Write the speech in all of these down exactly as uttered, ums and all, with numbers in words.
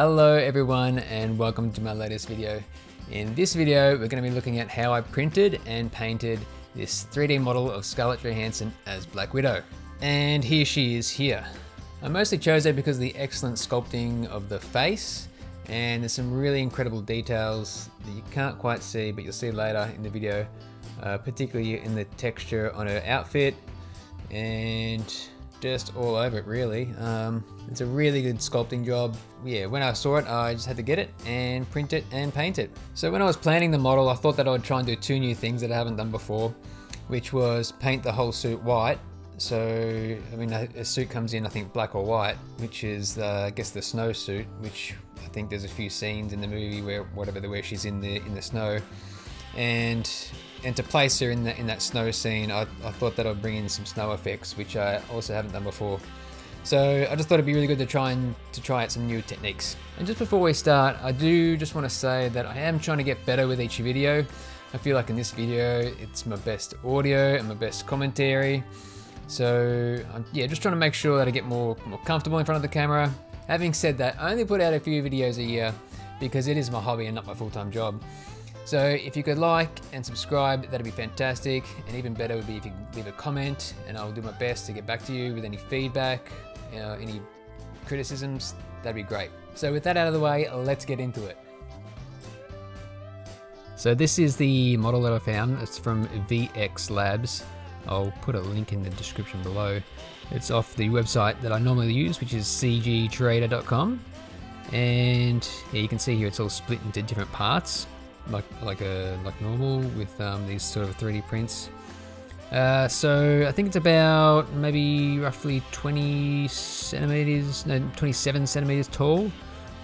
Hello everyone, and welcome to my latest video. In this video we're going to be looking at how I printed and painted this three D model of Scarlett Johansson as Black Widow. And here she is here. I mostly chose her because of the excellent sculpting of the face, and there's some really incredible details that you can't quite see but you'll see later in the video, uh, particularly in the texture on her outfit and just all over it really. Um, it's a really good sculpting job. Yeah, when I saw it, I just had to get it and print it and paint it. So when I was planning the model, I thought that I would try and do two new things that I haven't done before, which was paint the whole suit white. So, I mean, a, a suit comes in, I think, black or white, which is, uh, I guess, the snow suit, which I think there's a few scenes in the movie where, whatever, the where she's in the in the snow. And and to place her in that in that snow scene, I, I thought that I'd bring in some snow effects, which I also haven't done before. So I just thought it'd be really good to try and to try out some new techniques. And just before we start, I do just want to say that I am trying to get better with each video. I feel like in this video, it's my best audio and my best commentary. So I'm, yeah, just trying to make sure that I get more more comfortable in front of the camera. Having said that, I only put out a few videos a year because it is my hobby and not my full-time job. So if you could like and subscribe, that'd be fantastic. And even better would be if you leave a comment, and I'll do my best to get back to you with any feedback, you know, any criticisms, that'd be great. So with that out of the way, let's get into it. So this is the model that I found. It's from V X Labs. I'll put a link in the description below. It's off the website that I normally use, which is C G Trader dot com. And yeah, you can see here it's all split into different parts. Like, like a like normal with um, these sort of three D prints. Uh, so I think it's about maybe roughly twenty centimeters, no, twenty-seven centimeters tall,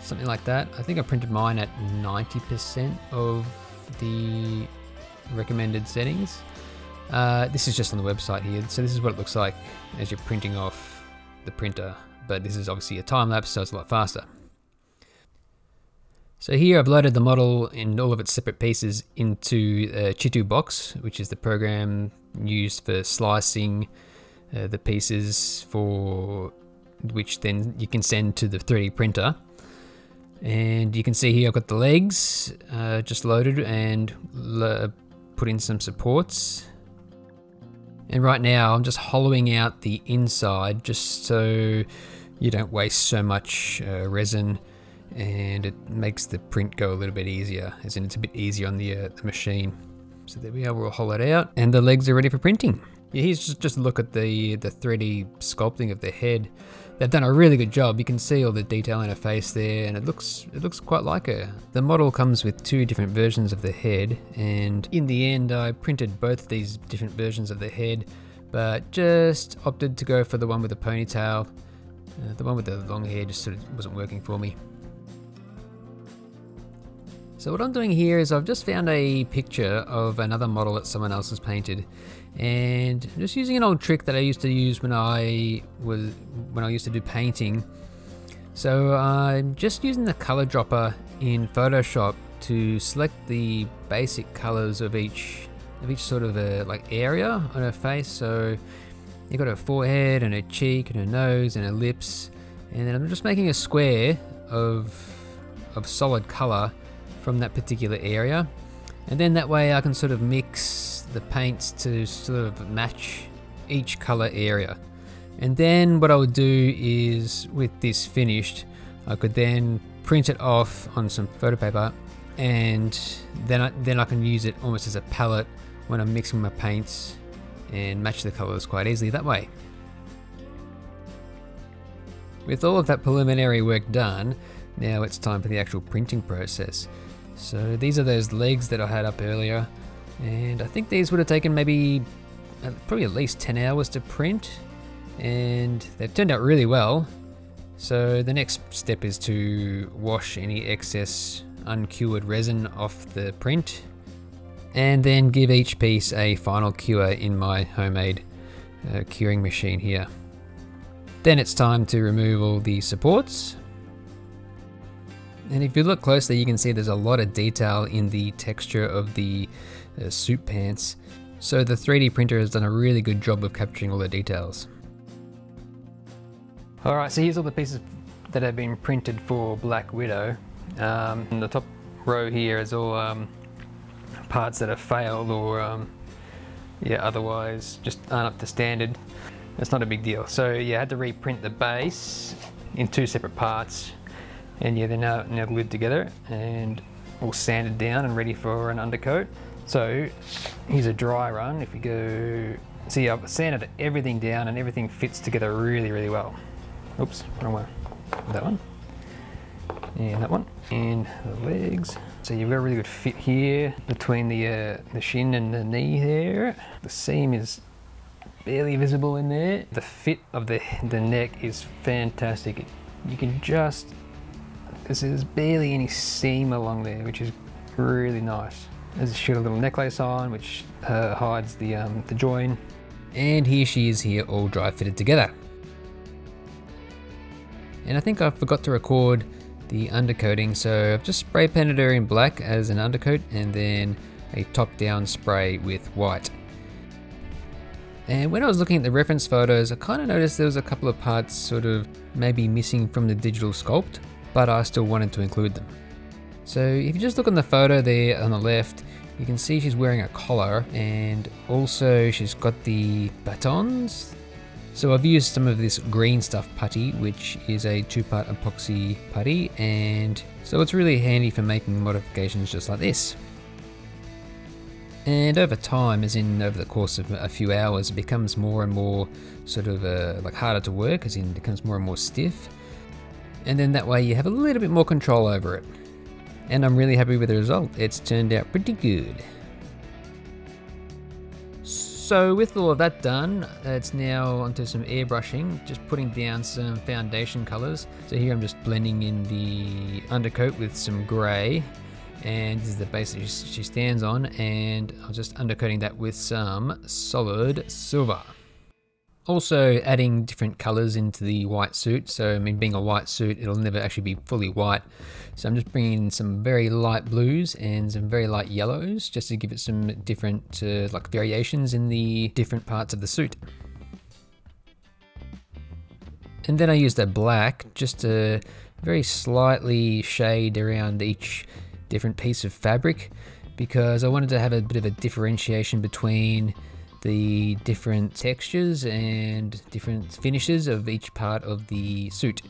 something like that. I think I printed mine at ninety percent of the recommended settings. Uh, this is just on the website here, so this is what it looks like as you're printing off the printer. But this is obviously a time lapse, so it's a lot faster. So here I've loaded the model and all of its separate pieces into uh, ChituBox, which is the program used for slicing uh, the pieces, for which then you can send to the three D printer. And you can see here I've got the legs uh, just loaded and lo put in some supports. And right now I'm just hollowing out the inside just so you don't waste so much uh, resin. And it makes the print go a little bit easier, as in it's a bit easier on the, uh, the machine. So there we are, we'll hollow it out, and the legs are ready for printing. Yeah, here's just, just a look at the, the three D sculpting of the head. They've done a really good job. You can see all the detail in her face there, and it looks, it looks quite like her. The model comes with two different versions of the head, and in the end I printed both these different versions of the head, but just opted to go for the one with the ponytail. Uh, the one with the long hair just sort of wasn't working for me. So what I'm doing here is I've just found a picture of another model that someone else has painted, and I'm just using an old trick that I used to use when I was when I used to do painting. So I'm just using the color dropper in Photoshop to select the basic colors of each of each sort of a, like area on her face. So you've got her forehead and her cheek and her nose and her lips, and then I'm just making a square of of solid color from that particular area, and then that way I can sort of mix the paints to sort of match each color area. And then what I would do is, with this finished, I could then print it off on some photo paper, and then I, then I can use it almost as a palette when I'm mixing my paints and match the colors quite easily that way. With all of that preliminary work done, now it's time for the actual printing process. So these are those legs that I had up earlier, and I think these would have taken maybe probably at least ten hours to print, and they've turned out really well. So the next step is to wash any excess uncured resin off the print, and then give each piece a final cure in my homemade uh, curing machine here. Then it's time to remove all the supports. And if you look closely, you can see there's a lot of detail in the texture of the uh, suit pants. So the three D printer has done a really good job of capturing all the details. Alright, so here's all the pieces that have been printed for Black Widow. Um, in the top row here is all um, parts that have failed or um, yeah, otherwise just aren't up to standard. It's not a big deal. So yeah, I had to reprint the base in two separate parts, and yeah, they're now, now glued together and all sanded down and ready for an undercoat. So here's a dry run. If you go, see, I've sanded everything down and everything fits together really, really well. Oops, wrong one. That one, and that one, and the legs. So you've got a really good fit here between the uh, the shin and the knee there. The seam is barely visible in there. The fit of the the neck is fantastic. You can just, there's barely any seam along there, which is really nice. There's a little necklace on which uh, hides the um, the join. And here she is here, all dry fitted together. And I think I forgot to record the undercoating, so I've just spray painted her in black as an undercoat and then a top down spray with white. And when I was looking at the reference photos, I kind of noticed there was a couple of parts sort of maybe missing from the digital sculpt, but I still wanted to include them. So if you just look on the photo there on the left, you can see she's wearing a collar and also she's got the batons. So I've used some of this green stuff putty, which is a two-part epoxy putty, and so it's really handy for making modifications just like this. And over time, as in over the course of a few hours, it becomes more and more sort of uh, like harder to work, as in it becomes more and more stiff. And then that way you have a little bit more control over it. And I'm really happy with the result. It's turned out pretty good. So with all of that done, it's now onto some airbrushing, just putting down some foundation colors. So here I'm just blending in the undercoat with some gray, and this is the base that she stands on, and I'm just undercoating that with some solid silver. Also adding different colors into the white suit. So I mean, being a white suit, it'll never actually be fully white. So I'm just bringing in some very light blues and some very light yellows just to give it some different uh, like variations in the different parts of the suit. And then I used a black just to very slightly shade around each different piece of fabric, because I wanted to have a bit of a differentiation between the different textures and different finishes of each part of the suit.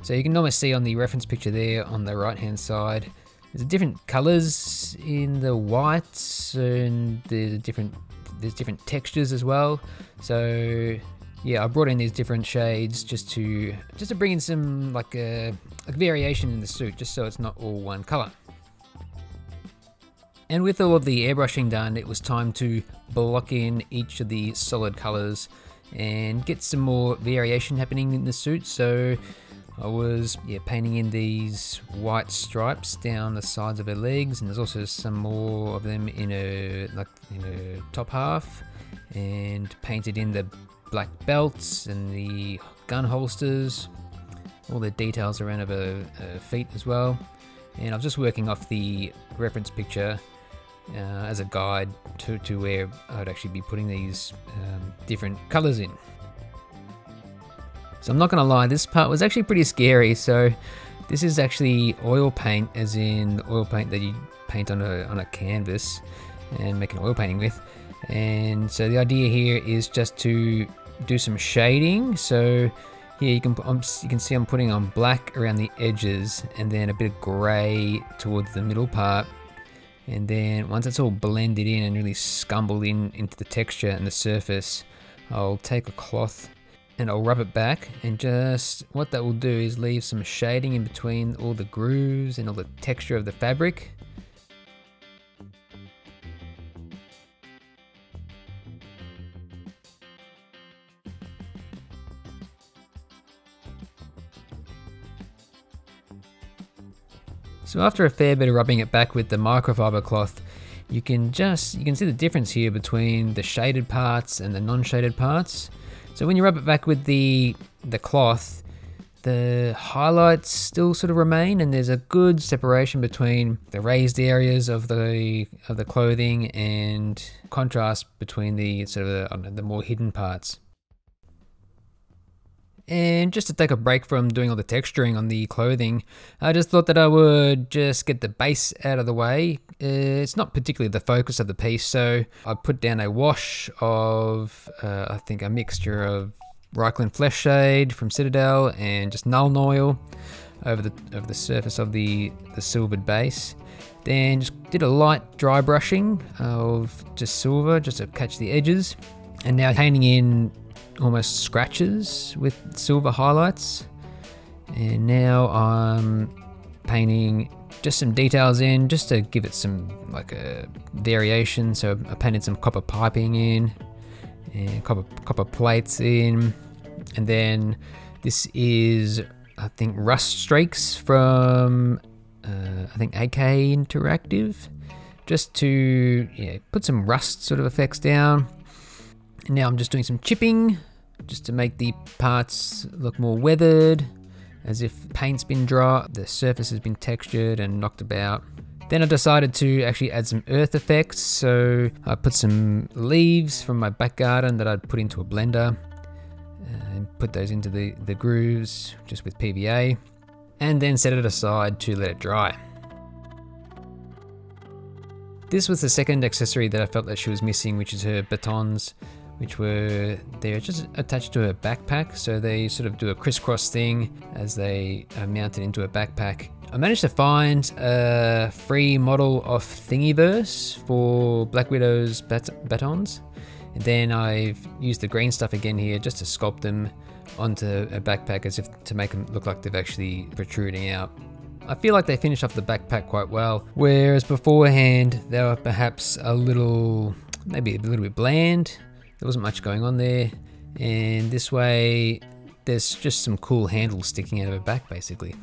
So you can almost see on the reference picture there on the right hand side, there's different colors in the whites, and there's different, there's different textures as well. So yeah, I brought in these different shades just to just to bring in some like a, a variation in the suit, just so it's not all one color. And with all of the airbrushing done, it was time to block in each of the solid colors and get some more variation happening in the suit. So I was yeah, painting in these white stripes down the sides of her legs, and there's also some more of them in her, like, in her top half, and painted in the black belts and the gun holsters, all the details around of her, her feet as well. And I was just working off the reference picture Uh, as a guide to, to where I would actually be putting these um, different colors in. So I'm not gonna lie, this part was actually pretty scary. So this is actually oil paint, as in the oil paint that you paint on a, on a canvas and make an oil painting with. And so the idea here is just to do some shading. So here you can, um, you can see I'm putting on black around the edges and then a bit of gray towards the middle part. And then once it's all blended in and really scumbled in into the texture and the surface, I'll take a cloth and I'll rub it back, and just what that will do is leave some shading in between all the grooves and all the texture of the fabric. So after a fair bit of rubbing it back with the microfiber cloth, you can just, you can see the difference here between the shaded parts and the non-shaded parts. So when you rub it back with the, the cloth, the highlights still sort of remain, and there's a good separation between the raised areas of the, of the clothing and contrast between the sort of the, the more hidden parts. And just to take a break from doing all the texturing on the clothing, I just thought that I would just get the base out of the way. It's not particularly the focus of the piece, so I put down a wash of, uh, I think a mixture of Reikland Fleshshade from Citadel and just Nuln Oil over the, over the surface of the, the silvered base. Then just did a light dry brushing of just silver, just to catch the edges. And now painting in almost scratches with silver highlights. And now I'm painting just some details in, just to give it some like a variation. So I painted some copper piping in, and copper, copper plates in. And then this is, I think, rust streaks from, uh, I think A K Interactive, just to yeah, put some rust sort of effects down. And now I'm just doing some chipping, just to make the parts look more weathered, as if paint's been dry, the surface has been textured and knocked about. Then I decided to actually add some earth effects, so I put some leaves from my back garden that I'd put into a blender, and put those into the, the grooves, just with P V A, and then set it aside to let it dry. This was the second accessory that I felt that she was missing, which is her batons, which were, they're just attached to her backpack, so they sort of do a crisscross thing as they are mounted into her backpack. I managed to find a free model of Thingiverse for Black Widow's bat batons, and then I've used the green stuff again here just to sculpt them onto a backpack as if to make them look like they've actually protruding out. I feel like they finished off the backpack quite well, whereas beforehand they were perhaps a little, maybe a little bit bland. There wasn't much going on there, and this way there's just some cool handles sticking out of her back basically.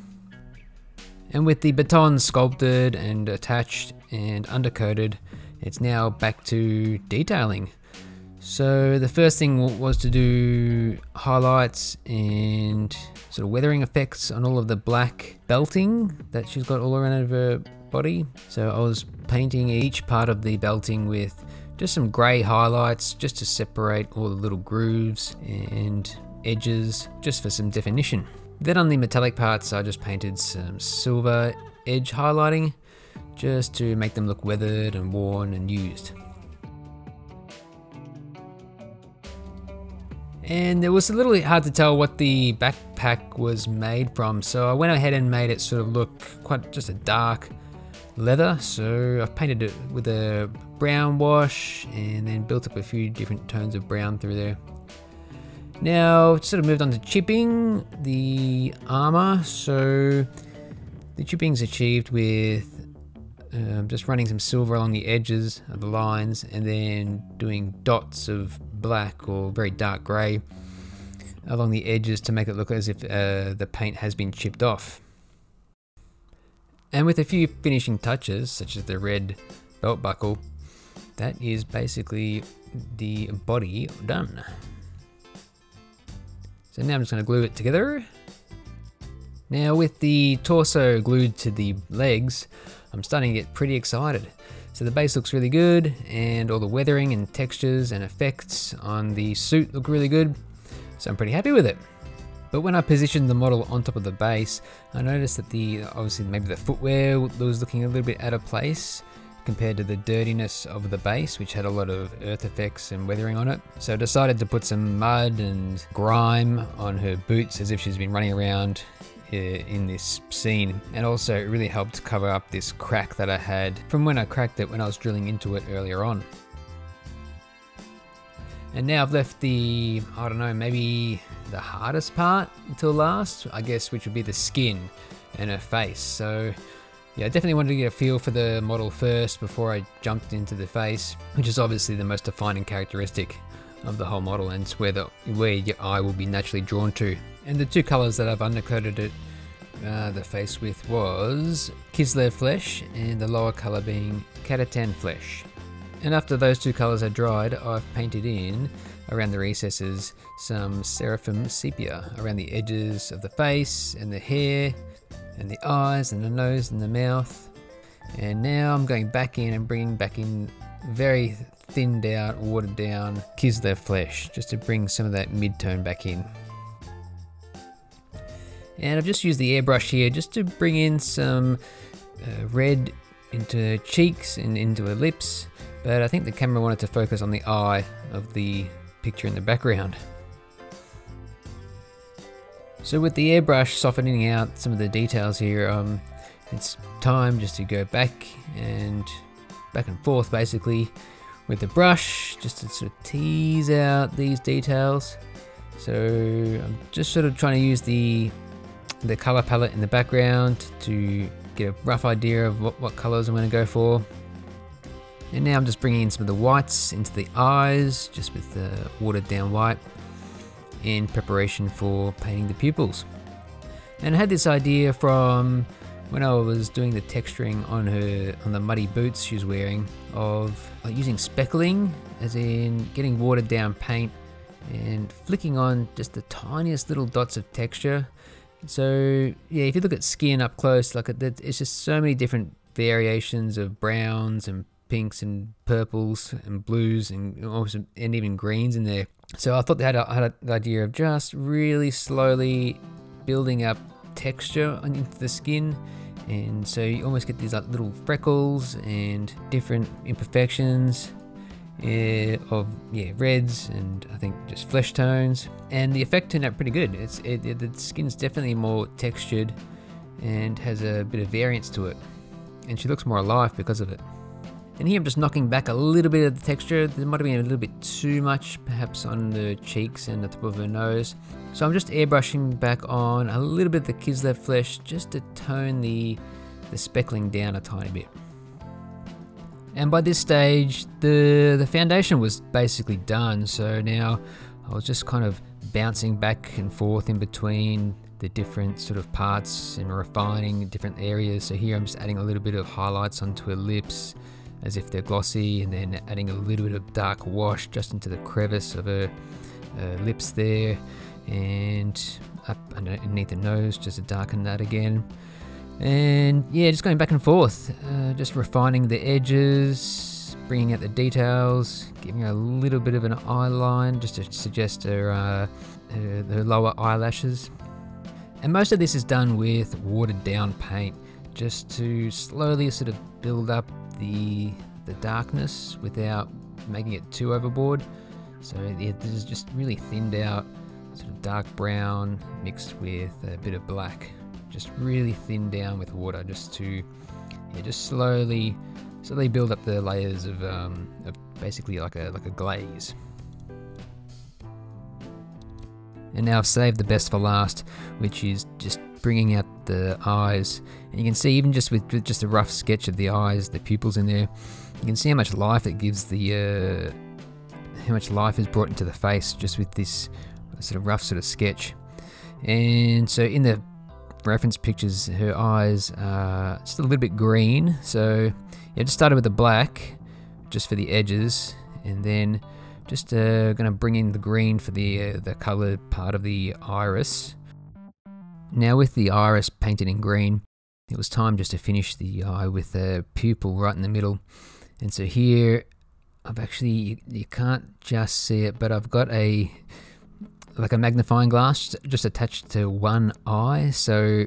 And with the baton sculpted and attached and undercoated, it's now back to detailing. So the first thing was to do highlights and sort of weathering effects on all of the black belting that she's got all around her body. So I was painting each part of the belting with just some grey highlights, just to separate all the little grooves and edges, just for some definition. Then on the metallic parts, I just painted some silver edge highlighting, just to make them look weathered and worn and used. And it was a little bit hard to tell what the backpack was made from, so I went ahead and made it sort of look quite just a dark leather. So I've painted it with a brown wash and then built up a few different tones of brown through there. Now sort of moved on to chipping the armor. So the chipping's achieved with um, just running some silver along the edges of the lines and then doing dots of black or very dark gray along the edges to make it look as if uh, the paint has been chipped off. And with a few finishing touches, such as the red belt buckle, that is basically the body done. So now I'm just going to glue it together. Now with the torso glued to the legs, I'm starting to get pretty excited. So the base looks really good, and all the weathering and textures and effects on the suit look really good. So I'm pretty happy with it. But when I positioned the model on top of the base, I noticed that the, obviously maybe the footwear was looking a little bit out of place compared to the dirtiness of the base, which had a lot of earth effects and weathering on it. So I decided to put some mud and grime on her boots as if she's been running around in this scene. And also it really helped cover up this crack that I had from when I cracked it when I was drilling into it earlier on. And now I've left the, I don't know, maybe the hardest part until last, I guess, which would be the skin and her face. So yeah, I definitely wanted to get a feel for the model first before I jumped into the face, which is obviously the most defining characteristic of the whole model, and it's where, the, where your eye will be naturally drawn to. And the two colors that I've undercoated it, uh, the face with was Kislev Flesh, and the lower color being Katatan Flesh. And after those two colours are dried, I've painted in, around the recesses, some Seraphim Sepia, around the edges of the face, and the hair, and the eyes, and the nose, and the mouth. And now I'm going back in and bringing back in very thinned out, watered down Kislev Flesh, just to bring some of that mid-tone back in. And I've just used the airbrush here just to bring in some uh, red into her cheeks and into her lips, but I think the camera wanted to focus on the eye of the picture in the background. So with the airbrush softening out some of the details here, um, it's time just to go back and back and forth basically with the brush, just to sort of tease out these details. So I'm just sort of trying to use the the color palette in the background to get a rough idea of what, what colors I'm going to go for. And now I'm just bringing in some of the whites into the eyes, just with the watered down white, in preparation for painting the pupils. And I had this idea from when I was doing the texturing on her, on the muddy boots she was wearing, of like using speckling, as in getting watered down paint and flicking on just the tiniest little dots of texture. So yeah, if you look at skin up close, like it's just so many different variations of browns and pinks and purples and blues and and even greens in there. So I thought they had a, had the idea of just really slowly building up texture into the skin, and so you almost get these like little freckles and different imperfections uh, of yeah reds and I think just flesh tones, and the effect turned out pretty good. It's it, it, the skin's definitely more textured and has a bit of variance to it, and she looks more alive because of it. And here I'm just knocking back a little bit of the texture. There might have been a little bit too much perhaps on the cheeks and the top of her nose. So I'm just airbrushing back on a little bit of the Kislev Flesh just to tone the, the speckling down a tiny bit. And by this stage, the, the foundation was basically done. So now I was just kind of bouncing back and forth in between the different sort of parts and refining different areas. So here I'm just adding a little bit of highlights onto her lips, as if they're glossy, and then adding a little bit of dark wash just into the crevice of her, her lips there, and up underneath the nose just to darken that again. And yeah, just going back and forth, uh, just refining the edges, bringing out the details, giving her a little bit of an eye line just to suggest her, uh, her, her lower eyelashes. And most of this is done with watered down paint, just to slowly sort of build up the the darkness without making it too overboard. So yeah, this is just really thinned out, sort of dark brown mixed with a bit of black, just really thinned down with water, just to yeah, just slowly slowly build up the layers of, um, of basically like a like a glaze. And now I've saved the best for last, which is just bringing out the eyes. And you can see, even just with just a rough sketch of the eyes, the pupils in there, you can see how much life it gives the, uh, how much life is brought into the face just with this sort of rough sort of sketch. And so in the reference pictures, her eyes are just a little bit green. So yeah, I just started with the black just for the edges, and then just uh, gonna bring in the green for the uh, the color part of the iris. Now with the iris painted in green, it was time just to finish the eye with a pupil right in the middle. And so here, I've actually, you, you can't just see it, but I've got a, like a magnifying glass just attached to one eye. So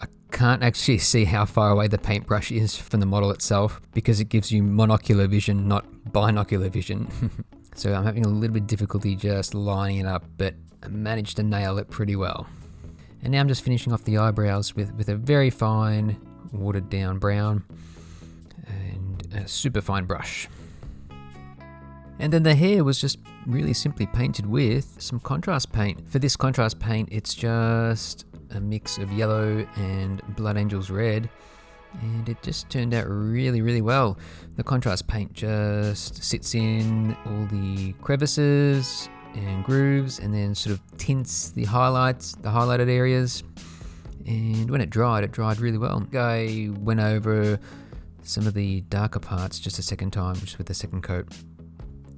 I can't actually see how far away the paintbrush is from the model itself, because it gives you monocular vision, not binocular vision. So I'm having a little bit of difficulty just lining it up, but I managed to nail it pretty well. And now I'm just finishing off the eyebrows with, with a very fine watered down brown and a super fine brush. And then the hair was just really simply painted with some contrast paint. For this contrast paint, it's just a mix of yellow and Blood Angels Red, and it just turned out really, really well. The contrast paint just sits in all the crevices and grooves, and then sort of tints the highlights, the highlighted areas. And when it dried, it dried really well. I went over some of the darker parts just a second time, just with the second coat.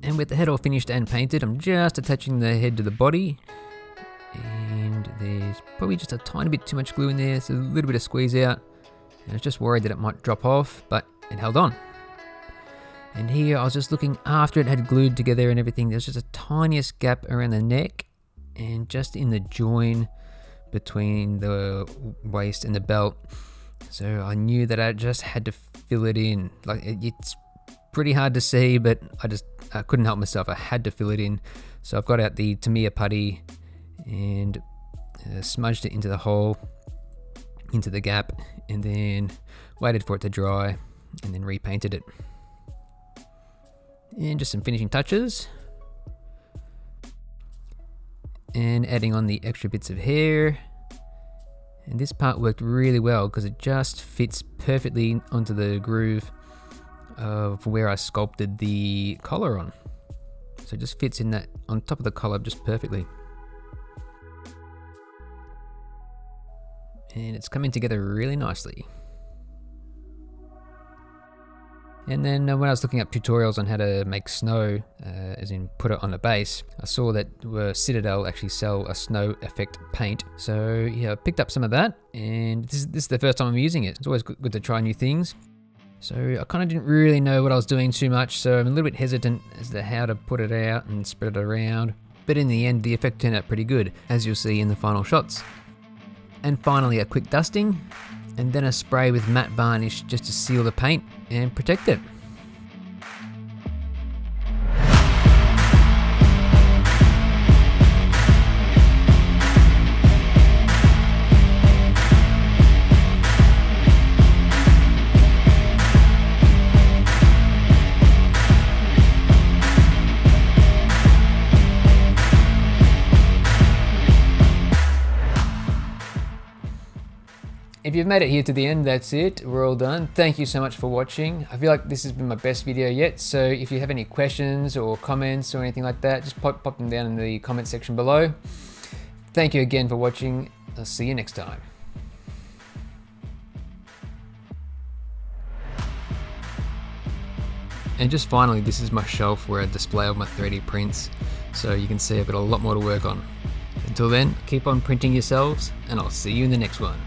And with the head all finished and painted, I'm just attaching the head to the body. And there's probably just a tiny bit too much glue in there, so a little bit of squeeze out. And I was just worried that it might drop off, but it held on. And here I was just looking after it had glued together and everything. There's just a tiniest gap around the neck and just in the join between the waist and the belt. So I knew that I just had to fill it in. Like it, it's pretty hard to see, but I just I couldn't help myself. I had to fill it in. So I've got out the Tamiya putty and uh, smudged it into the hole, into the gap, and then waited for it to dry and then repainted it. And just some finishing touches. And adding on the extra bits of hair. And this part worked really well because it just fits perfectly onto the groove of where I sculpted the collar on. So it just fits in that on top of the collar just perfectly. And it's coming together really nicely. And then when I was looking up tutorials on how to make snow, uh, as in put it on a base, I saw that uh, Citadel actually sell a snow effect paint. So yeah, I picked up some of that, and this is, this is the first time I'm using it. It's always good to try new things. So I kind of didn't really know what I was doing too much, so I'm a little bit hesitant as to how to put it out and spread it around. But in the end, the effect turned out pretty good, as you'll see in the final shots. And finally, a quick dusting, and then a spray with matte varnish just to seal the paint and protect it. If you've made it here to the end, that's it. We're all done. Thank you so much for watching. I feel like this has been my best video yet, so if you have any questions or comments or anything like that, just pop, pop them down in the comment section below. Thank you again for watching. I'll see you next time. And just finally, this is my shelf where I display all my three D prints, so you can see I've got a lot more to work on. Until then, keep on printing yourselves, and I'll see you in the next one.